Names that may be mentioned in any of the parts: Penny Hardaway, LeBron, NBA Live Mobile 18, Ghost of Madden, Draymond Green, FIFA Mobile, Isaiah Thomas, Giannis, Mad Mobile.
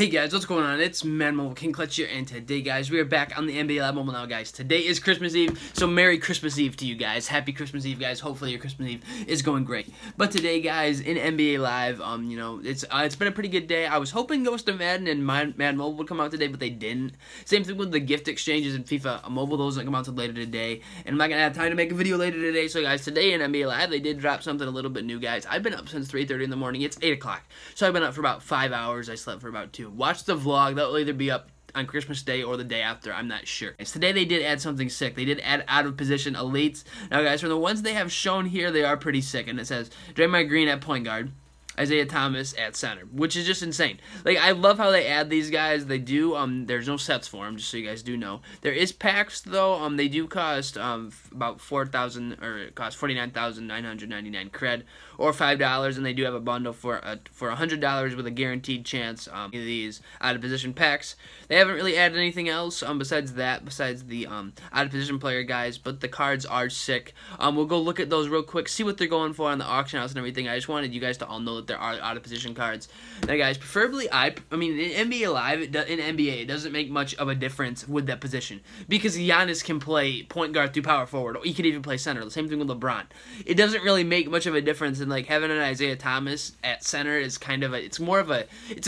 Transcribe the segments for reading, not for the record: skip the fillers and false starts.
Hey guys, what's going on? It's Mad Mobile King Clutch here, and today, guys, we are back on the NBA Live Mobile now, guys. Today is Christmas Eve, so Merry Christmas Eve to you guys. Happy Christmas Eve, guys. Hopefully your Christmas Eve is going great. But today, guys, in NBA Live, you know, it's been a pretty good day. I was hoping Ghost of Madden and Mad Mobile would come out today, but they didn't. Same thing with the gift exchanges in FIFA Mobile. Those don't come out until later today, and I'm not gonna have time to make a video later today. So, guys, today in NBA Live, they did drop something a little bit new, guys. I've been up since 3:30 in the morning. It's 8 o'clock, so I've been up for about 5 hours. I slept for about 2. Watch the vlog. That will either be up on Christmas Day or the day after. I'm not sure. Guys, today they did add something sick. They did add out-of-position elites. Now, guys, from the ones they have shown here, they are pretty sick. And it says Draymond Green at point guard, Isaiah Thomas at center, which is just insane. Like, I love how they add these guys. They do, there's no sets for them, just so you guys do know. There is packs, though. They do cost, about 4,000, or it costs 49,999 cred, or $5, and they do have a bundle for $100 with a guaranteed chance, these out-of-position packs. They haven't really added anything else, besides that, besides the, out-of-position player guys, but the cards are sick. We'll go look at those real quick, see what they're going for on the auction house and everything. I just wanted you guys to all know that there are out-of-position cards. Now, guys, preferably, I mean, in NBA Live, in NBA, it doesn't make much of a difference with that position, because Giannis can play point guard through power forward, or he could even play center. The same thing with LeBron. It doesn't really make much of a difference, and, like, having an Isaiah Thomas at center is kind of a, it's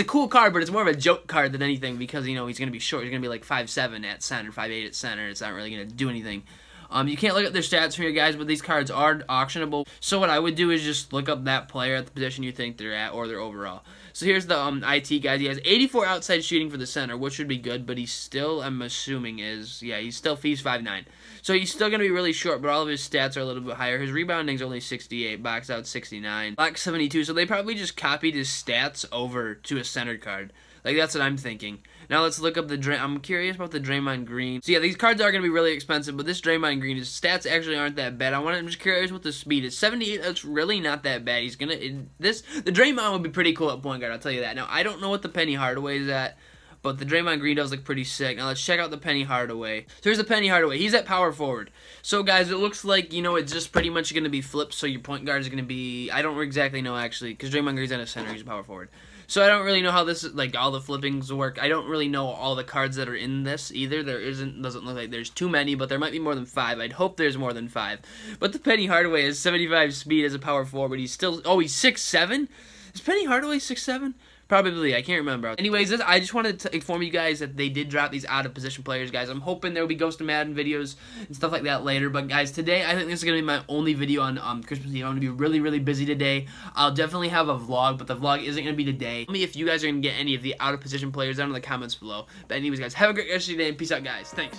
a cool card, but it's more of a joke card than anything, because, you know, he's going to be short. He's going to be, like, 5'7 at center, 5'8 at center. It's not really going to do anything. You can't look up their stats from your guys, but these cards are auctionable. So what I would do is just look up that player at the position you think they're at or their overall. So here's the IT guys. He has 84 outside shooting for the center, which should be good, but he's still, I'm assuming, is, yeah, he's still, he's 5'9". So he's still going to be really short, but all of his stats are a little bit higher. His rebounding's only 68, box out 69, block 72. So they probably just copied his stats over to a center card. Like, that's what I'm thinking. Now let's look up the I'm curious about the Draymond Green. So yeah, these cards are going to be really expensive, but this Draymond Green, his stats actually aren't that bad. I'm just curious what the speed is. 78, that's really not that bad. He's going to, the Draymond would be pretty cool at point guard, I'll tell you that. Now, I don't know what the Penny Hardaway is at, but the Draymond Green does look pretty sick. Now, let's check out the Penny Hardaway. So, here's the Penny Hardaway. He's at power forward. So, guys, it looks like, you know, it's just pretty much going to be flipped. So, your point guard is going to be... I don't exactly know, actually, because Draymond Green's at a center. He's a power forward. So, I don't really know how this... Like, all the flippings work. I don't really know all the cards that are in this, either. There isn't... Doesn't look like there's too many, but there might be more than 5. I'd hope there's more than 5. But the Penny Hardaway has 75 speed as a power forward. He's still... Oh, he's 6'7"? Is Penny Hardaway 6'7"? Probably, I can't remember. Anyways, I just wanted to inform you guys that they did drop these out-of-position players, guys. I'm hoping there will be Ghost of Madden videos and stuff like that later. But, guys, today, I think this is going to be my only video on Christmas Eve. I'm going to be really, really busy today. I'll definitely have a vlog, but the vlog isn't going to be today. Tell me if you guys are going to get any of the out-of-position players down in the comments below. But anyways, guys, have a great rest of your day, and peace out, guys. Thanks.